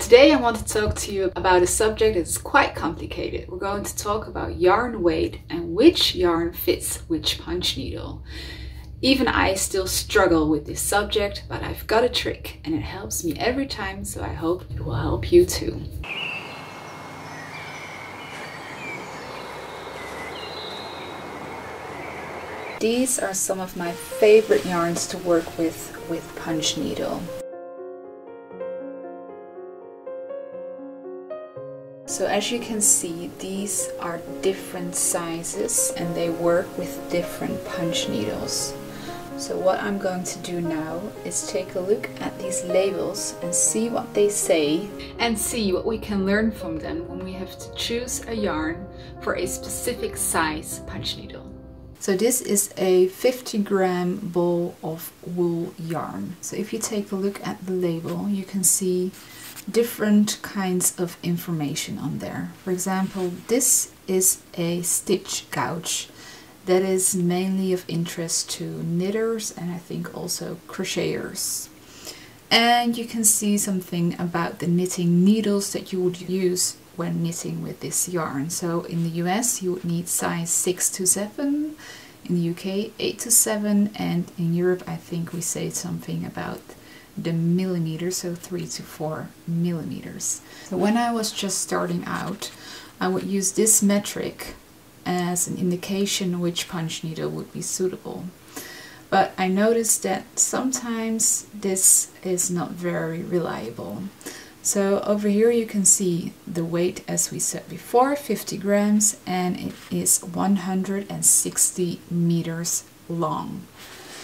Today I want to talk to you about a subject that's quite complicated. We're going to talk about yarn weight and which yarn fits which punch needle. Even I still struggle with this subject, but I've got a trick and it helps me every time, so I hope it will help you too. These are some of my favorite yarns to work with punch needle. So as you can see, these are different sizes and they work with different punch needles. So what I'm going to do now is take a look at these labels and see what they say and see what we can learn from them when we have to choose a yarn for a specific size punch needle. So this is a 50-gram ball of wool yarn. So if you take a look at the label, you can see different kinds of information on there. For example, this is a stitch gauge that is mainly of interest to knitters and I think also crocheters. And you can see something about the knitting needles that you would use when knitting with this yarn. So in the US you would need size 6 to 7, in the UK 8 to 7, and in Europe I think we say something about the millimeters, so 3 to 4 millimeters. So when I was just starting out, I would use this metric as an indication which punch needle would be suitable. But I noticed that sometimes this is not very reliable. So over here you can see the weight, as we said before, 50 grams, and it is 160 meters long.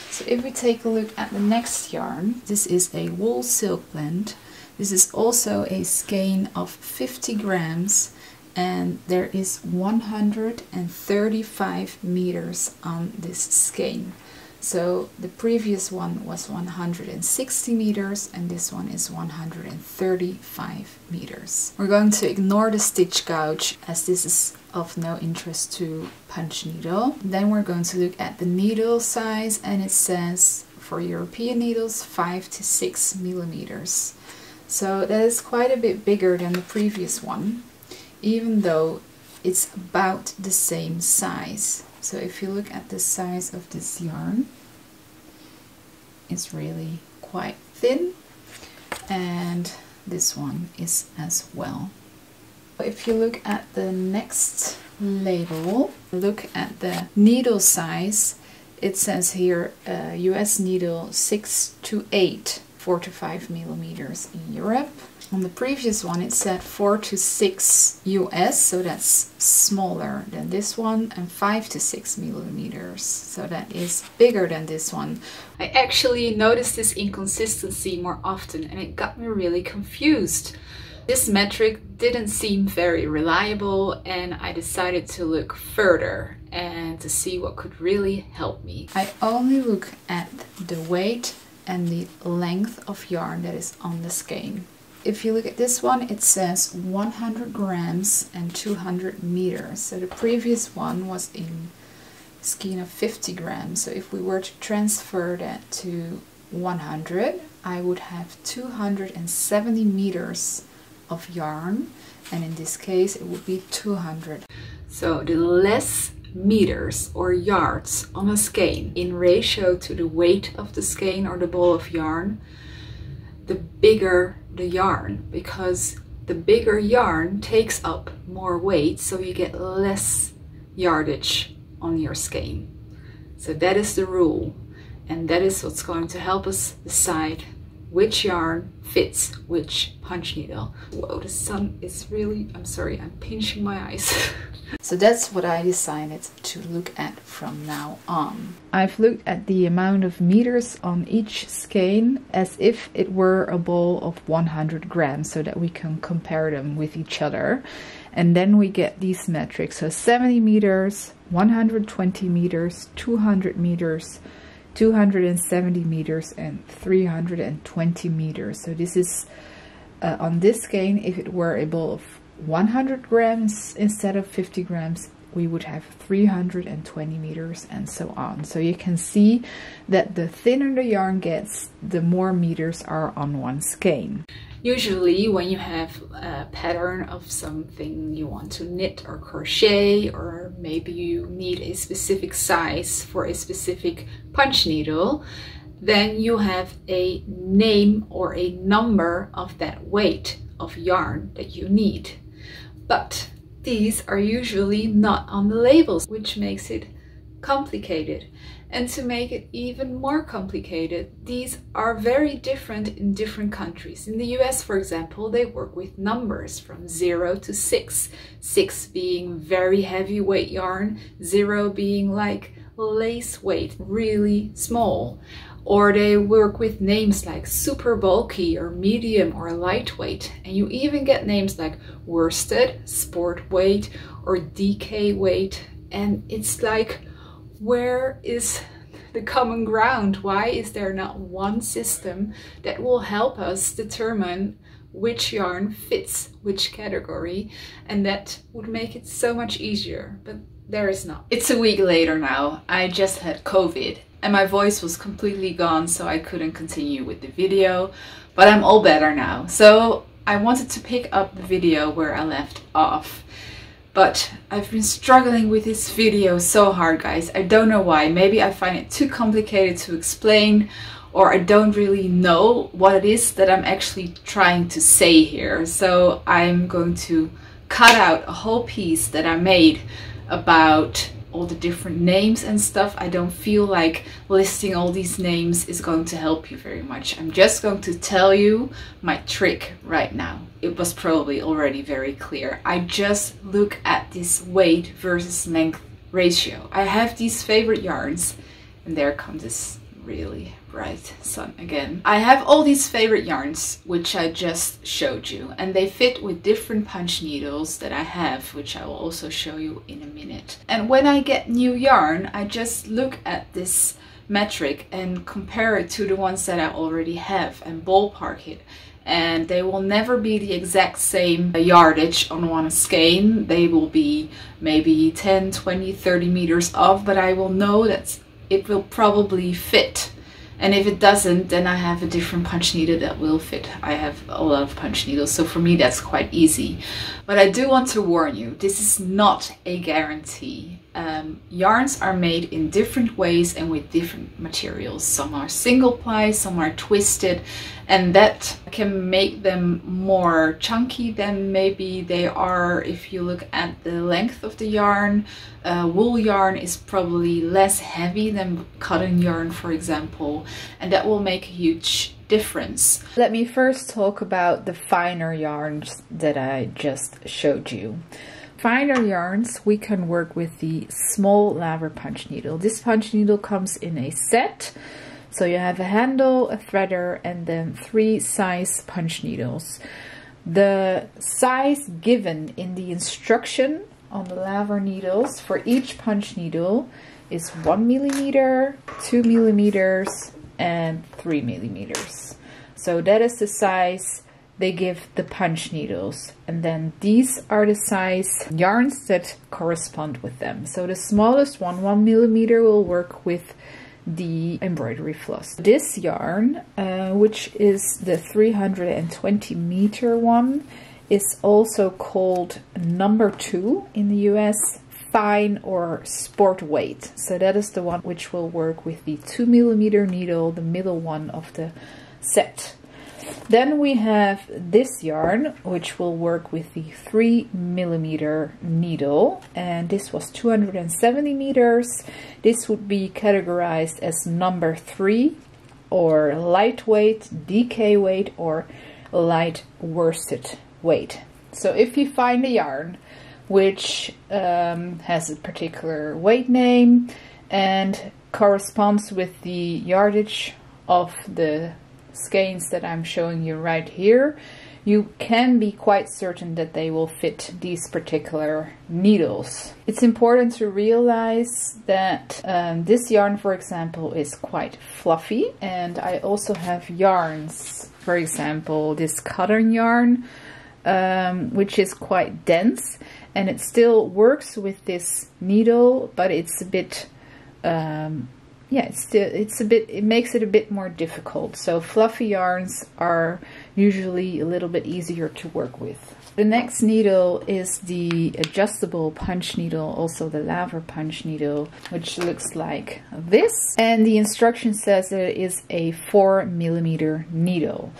So if we take a look at the next yarn, this is a wool silk blend. This is also a skein of 50 grams and there is 135 meters on this skein. So the previous one was 160 meters and this one is 135 meters. We're going to ignore the stitch gauge as this is of no interest to punch needle. Then we're going to look at the needle size and it says for European needles 5 to 6 millimeters. So that is quite a bit bigger than the previous one, even though it's about the same size. So if you look at the size of this yarn, it's really quite thin, and this one is as well. If you look at the next label, look at the needle size. It says here US needle 6 to 8, 4 to 5 millimeters in Europe. On the previous one it said 4 to 6 US, so that's smaller than this one, and 5 to 6 millimeters, so that is bigger than this one. I actually noticed this inconsistency more often and it got me really confused. This metric didn't seem very reliable and I decided to look further and to see what could really help me. I only look at the weight and the length of yarn that is on the skein. If you look at this one, it says 100 grams and 200 meters. So the previous one was in a skein of 50 grams. So if we were to transfer that to 100, I would have 270 meters of yarn, and in this case it would be 200. So the less meters or yards on a skein in ratio to the weight of the skein or the ball of yarn, the bigger the yarn, because the bigger yarn takes up more weight, so you get less yardage on your skein. So that is the rule, and that is what's going to help us decide which yarn fits which punch needle. Whoa, the sun is really, I'm sorry, I'm pinching my eyes. So that's what I decided to look at from now on. I've looked at the amount of meters on each skein as if it were a ball of 100 grams so that we can compare them with each other. And then we get these metrics, so 70 meters, 120 meters, 200 meters, 270 meters and 320 meters. So this is on this skein, if it were a ball of 100 grams instead of 50 grams, we would have 320 meters and so on. So you can see that the thinner the yarn gets, the more meters are on one skein. Usually when you have a pattern of something you want to knit or crochet, or maybe you need a specific size for a specific punch needle, then you have a name or a number of that weight of yarn that you need. But these are usually not on the labels, which makes it complicated. And to make it even more complicated, these are very different in different countries. In the US, for example, they work with numbers from 0 to 6, 6 being very heavy weight yarn, 0 being like lace weight, really small. Or they work with names like super bulky or medium or lightweight. And you even get names like worsted, sport weight, or DK weight. And it's like, where is the common ground? Why is there not one system that will help us determine which yarn fits which category? And that would make it so much easier, but there is not. It's a week later now. I just had COVID. And my voice was completely gone, so I couldn't continue with the video, but I'm all better now. So I wanted to pick up the video where I left off, but I've been struggling with this video so hard, guys. I don't know why. Maybe I find it too complicated to explain, or I don't really know what it is that I'm actually trying to say here. So I'm going to cut out a whole piece that I made about all the different names and stuff. I don't feel like listing all these names is going to help you very much. I'm just going to tell you my trick right now. It was probably already very clear. I just look at this weight versus length ratio. I have these favorite yarns, and there comes this really bright sun again. I have all these favorite yarns, which I just showed you, and they fit with different punch needles that I have, which I will also show you in a minute. And when I get new yarn, I just look at this metric and compare it to the ones that I already have and ballpark it. And they will never be the exact same yardage on one skein. They will be maybe 10, 20, 30 meters off, but I will know that it will probably fit. And if it doesn't, then I have a different punch needle that will fit. I have a lot of punch needles, so for me that's quite easy. But I do want to warn you, this is not a guarantee. Yarns are made in different ways and with different materials. Some are single ply, some are twisted, and that can make them more chunky than maybe they are if you look at the length of the yarn. Wool yarn is probably less heavy than cotton yarn, for example, and that will make a huge difference. Let me first talk about the finer yarns that I just showed you. Finer yarns, we can work with the small lever punch needle. This punch needle comes in a set, so you have a handle, a threader, and then 3 size punch needles. The size given in the instruction on the lever needles for each punch needle is 1 millimeter, 2 millimeters, and 3 millimeters. So that is the size they give the punch needles, and then these are the size yarns that correspond with them. So the smallest one, 1 millimeter, will work with the embroidery floss. This yarn, which is the 320 meter one, is also called number 2 in the US, fine or sport weight. So that is the one which will work with the 2 millimeter needle, the middle one of the set. Then we have this yarn, which will work with the 3 millimeter needle, and this was 270 meters. This would be categorized as number 3, or lightweight, DK weight, or light worsted weight. So if you find a yarn which has a particular weight name and corresponds with the yardage of the skeins that I'm showing you right here, you can be quite certain that they will fit these particular needles. It's important to realize that this yarn, for example, is quite fluffy, and I also have yarns, for example, this cotton yarn which is quite dense, and it still works with this needle, but it's a bit it makes it a bit more difficult. So fluffy yarns are usually a little bit easier to work with. The next needle is the adjustable punch needle, also the lever punch needle, which looks like this. And the instruction says that it is a 4mm needle.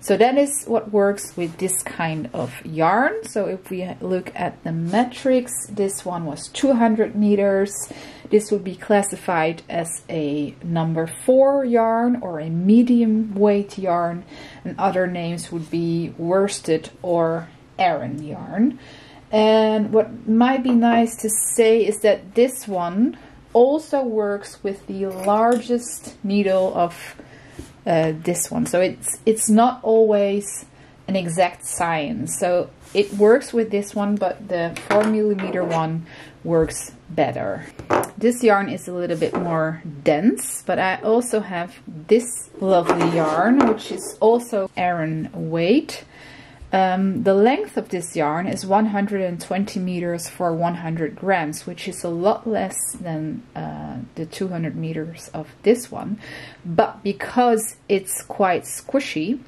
So that is what works with this kind of yarn. So if we look at the metrics, this one was 200 meters. This would be classified as a number 4 yarn or a medium weight yarn. And other names would be worsted or Aran yarn. And what might be nice to say is that this one also works with the largest needle of this one, so it's not always an exact science. So it works with this one, but the 4mm one works better. This yarn is a little bit more dense, but I also have this lovely yarn, which is also Aran weight. The length of this yarn is 120 meters for 100 grams, which is a lot less than the 200 meters of this one. But because it's quite squishy,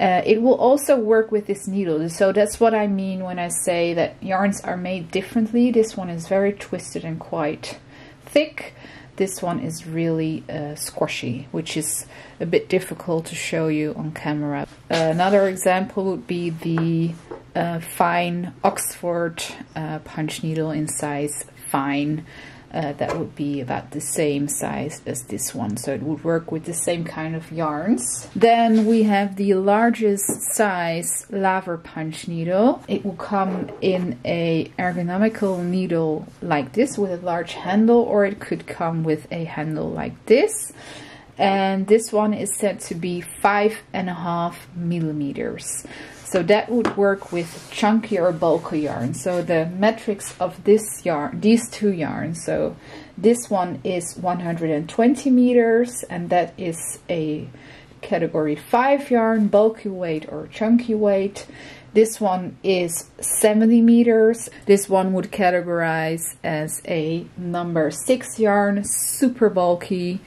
it will also work with this needle. So that's what I mean when I say that yarns are made differently. This one is very twisted and quite thick. This one is really squashy, which is a bit difficult to show you on camera. Another example would be the fine Oxford punch needle in size fine. That would be about the same size as this one, so it would work with the same kind of yarns. Then we have the largest size lever punch needle. It will come in a ergonomical needle like this with a large handle, or it could come with a handle like this. And this one is said to be 5.5mm. So that would work with chunkier or bulky yarn. So the metrics of this yarn, these two yarns, so this one is 120 meters, and that is a category 5 yarn, bulky weight or chunky weight. This one is 70 meters. This one would categorize as a number 6 yarn, super bulky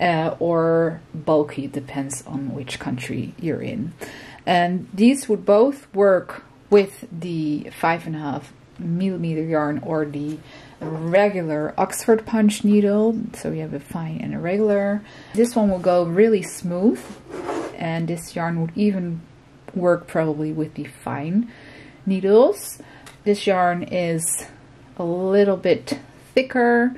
or bulky, depends on which country you're in. And these would both work with the 5.5mm yarn or the regular Oxford punch needle. So we have a fine and a regular. This one will go really smooth, and this yarn would even work probably with the fine needles. This yarn is a little bit thicker,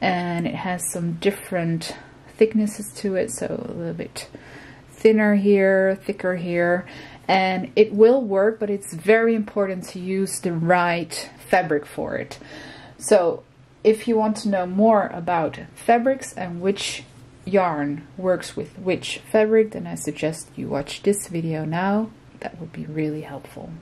and it has some different thicknesses to it, so a little bit thinner here, thicker here, and it will work, but it's very important to use the right fabric for it. So if you want to know more about fabrics and which yarn works with which fabric, then I suggest you watch this video now. That would be really helpful.